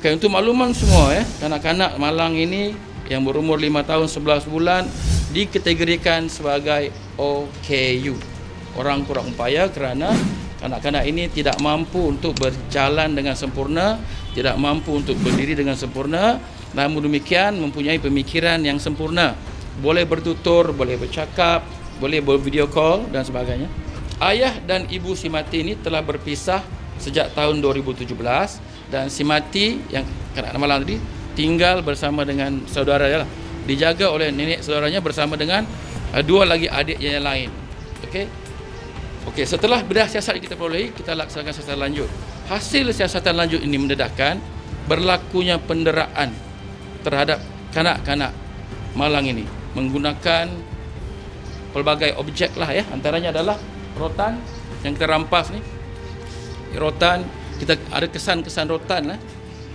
Oke, untuk makluman semua ya, kanak-kanak Malang ini yang berumur 5 tahun 11 bulan dikategorikan sebagai OKU, orang kurang upaya, kerana kanak-kanak ini tidak mampu untuk berjalan dengan sempurna, tidak mampu untuk berdiri dengan sempurna, namun demikian mempunyai pemikiran yang sempurna, boleh bertutur, boleh bercakap, boleh bervideo call dan sebagainya. Ayah dan ibu si Mati ini telah berpisah sejak tahun 2017 dan si Mati yang kanak-kanak Malang tadi tinggal bersama dengan saudaranya lah, dijaga oleh nenek saudaranya bersama dengan dua lagi adiknya yang lain. Okey, setelah bedah siasat yang kita perolehi, kita laksanakan siasatan lanjut. Hasil siasatan lanjut ini mendedahkan berlakunya penderaan terhadap kanak-kanak Malang ini menggunakan pelbagai objek lah ya, antaranya adalah rotan yang kita rampas ni. Rotan, kita ada kesan-kesan rotan lah.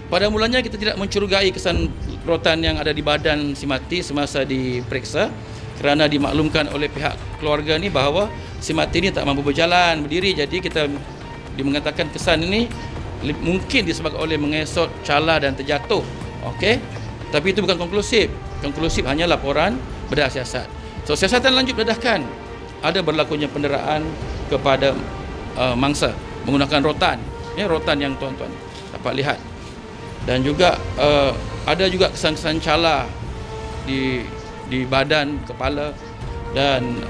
Pada mulanya kita tidak mencurigai kesan rotan yang ada di badan si Mati semasa diperiksa, kerana dimaklumkan oleh pihak keluarga ni bahawa si Mati ni tak mampu berjalan, berdiri. Jadi kita dimengatakan kesan ini mungkin disebabkan oleh mengesot, cala dan terjatuh. Okey, tapi itu bukan konklusif. Konklusif hanya laporan bedah siasat. So siasatan lanjut mendedahkan ada berlakunya penderaan kepada mangsa menggunakan rotan. Ya, rotan yang tuan-tuan dapat lihat. Dan juga ada juga kesan-kesan cala di badan, kepala, dan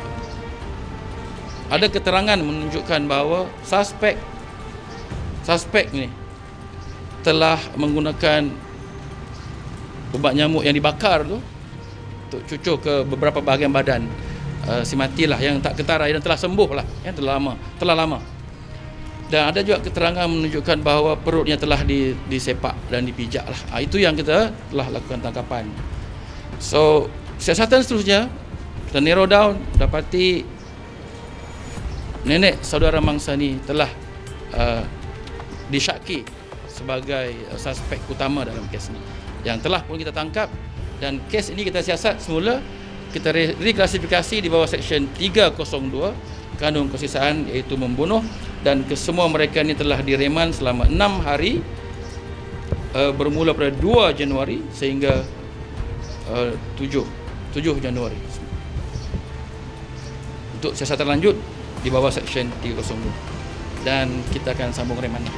ada keterangan menunjukkan bahawa suspek ni telah menggunakan ubat nyamuk yang dibakar tu untuk cucur ke beberapa bahagian badan si Mati lah yang tak ketara dan telah sembuh lah, yang telah lama. Dan ada juga keterangan menunjukkan bahawa perutnya telah disepak dan dipijak lah. Itu yang kita telah lakukan tangkapan. So, siasatan seterusnya kita narrow down, dapati nenek saudara mangsa ni telah disyaki sebagai suspek utama dalam kes ini, yang telah pun kita tangkap. Dan kes ini kita siasat semula, kita reklasifikasi di bawah Seksyen 302 Kanun Kesisaan, iaitu membunuh. Dan kesemua mereka ini telah direman selama 6 hari bermula pada 2 Januari sehingga 7 Januari. Untuk siasatan lanjut di bawah Seksyen 302. Dan kita akan sambung remannya.